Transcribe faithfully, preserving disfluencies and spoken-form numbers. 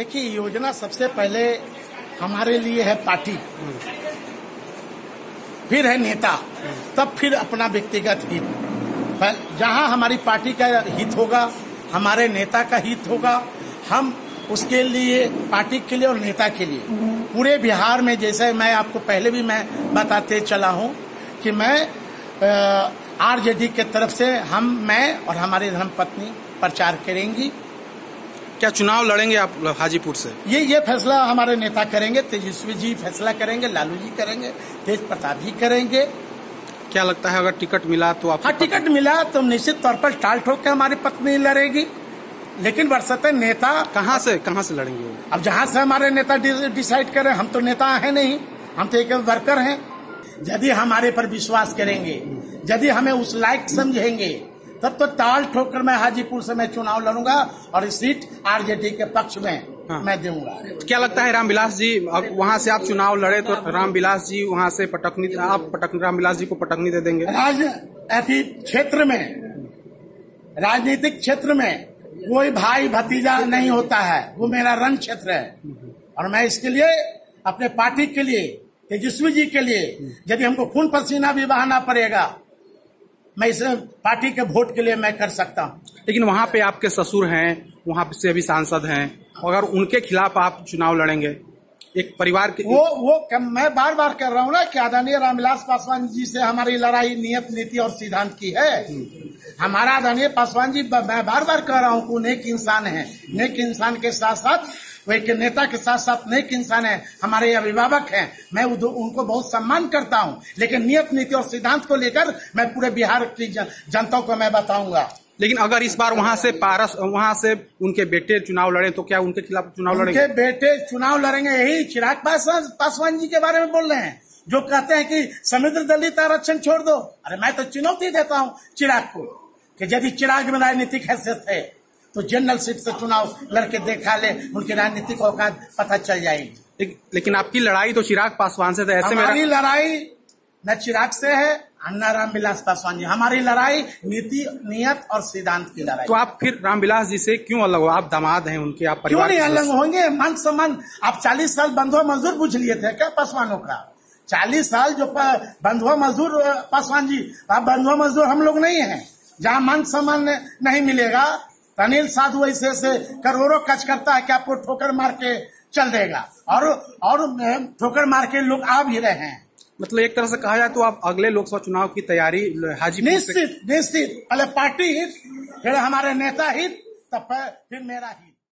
देखिए, योजना सबसे पहले हमारे लिए है पार्टी, फिर है नेता, तब फिर अपना व्यक्तिगत हित। जहां हमारी पार्टी का हित होगा, हमारे नेता का हित होगा, हम उसके लिए, पार्टी के लिए और नेता के लिए पूरे बिहार में, जैसे मैं आपको पहले भी मैं बताते चला हूं कि मैं आरजेडी के तरफ से हम मैं और हमारी धर्मपत्नी प्रचार करेंगी। क्या चुनाव लड़ेंगे आप हाजीपुर से? ये ये फैसला हमारे नेता करेंगे, तेजस्वी जी फैसला करेंगे, लालू जी करेंगे, तेज प्रताप जी करेंगे। क्या लगता है अगर टिकट मिला तो आप? हाँ, टिकट मिला तो निश्चित तौर पर टाल ठोक के हमारी पत्नी लड़ेगी, लेकिन बरसते नेता। कहाँ से कहाँ से लड़ेंगे वो? अब जहाँ से हमारे नेता डिसाइड करें। हम तो नेता है नहीं, हम तो एक वर्कर है। यदि हमारे पर विश्वास करेंगे, यदि हमें उस लायक समझेंगे, तब तो टाल ठोकर मैं हाजीपुर से मैं चुनाव लड़ूंगा और सीट आरजेडी के पक्ष में हाँ। मैं दूंगा। क्या लगता है रामविलास जी वहाँ से आप चुनाव लड़े तो रामविलास जी वहाँ से पटकनी, आप रामविलास जी को पटकनी दे देंगे? राज क्षेत्र में, राजनीतिक क्षेत्र में कोई भाई भतीजा नहीं होता है, वो मेरा रण क्षेत्र है। और मैं इसके लिए अपने पार्टी के लिए, तेजस्वी जी के लिए, यदि हमको खून पसीना भी बहाना पड़ेगा, मैं इस पार्टी के वोट के लिए मैं कर सकता हूं। लेकिन वहां पे आपके ससुर हैं, वहां से अभी सांसद हैं, अगर उनके खिलाफ आप चुनाव लड़ेंगे एक परिवार के, वो वो मैं बार बार कह रहा हूं ना कि आदरणीय रामविलास पासवान जी से हमारी लड़ाई नियत, नीति और सिद्धांत की है। हमारा आदरणीय पासवान जी, मैं बार बार कह रहा हूं कि नेक इंसान है, नेक इंसान के साथ साथ वो एक नेता के साथ साथ नेक इंसान है, हमारे अभिभावक हैं। मैं उनको बहुत सम्मान करता हूं, लेकिन नियत, नीति और सिद्धांत को लेकर मैं पूरे बिहार की जनता को मैं बताऊंगा। लेकिन अगर इस बार वहां से पारस, वहां से उनके बेटे चुनाव लड़े तो क्या उनके खिलाफ चुनाव लड़ेंगे? उनके बेटे चुनाव लड़ेंगे। यही चिराग पासवान जी के बारे में बोल रहे हैं, जो कहते हैं कि समुद्र दलित आरक्षण छोड़ दो। अरे मैं तो चुनौती देता हूं चिराग को कि यदि चिराग में राजनीतिक हैसियत है तो जनरल सीट से चुनाव लड़के देखा ले, उनकी राजनीतिक औकात पता चल जाएगी। लेक, लेकिन आपकी लड़ाई तो चिराग पासवान से, ऐसे मेरी लड़ाई न चिराग से है अन्ना रामविलास पासवान जी। हमारी लड़ाई नीति, नियत और सिद्धांत की लड़ाई। तो आप फिर रामविलास जी से क्यों अलग हो? आप दामाद हैं उनके, आप परिवार क्यों नहीं अलग होंगे? मान सम्मान, आप चालीस साल बंधुआ मजदूर पूछ लिए थे क्या पासवानों का? चालीस साल जो बंधुआ मजदूर पासवान जी, आप बंधुआ मजदूर हम लोग नहीं है। जहाँ मान सम्मान नहीं मिलेगा, अनिल साधु ऐसे ऐसे करोड़ों कच करता है कि आपको ठोकर मार के चल देगा, और और ठोकर मार के लोग आ भी रहे हैं। मतलब एक तरह से कहा जाए तो आप अगले लोकसभा चुनाव की तैयारी हाजीपुर? निश्चित निश्चित, पहले पार्टी हित, फिर हमारे नेता हित, तब फिर मेरा हित।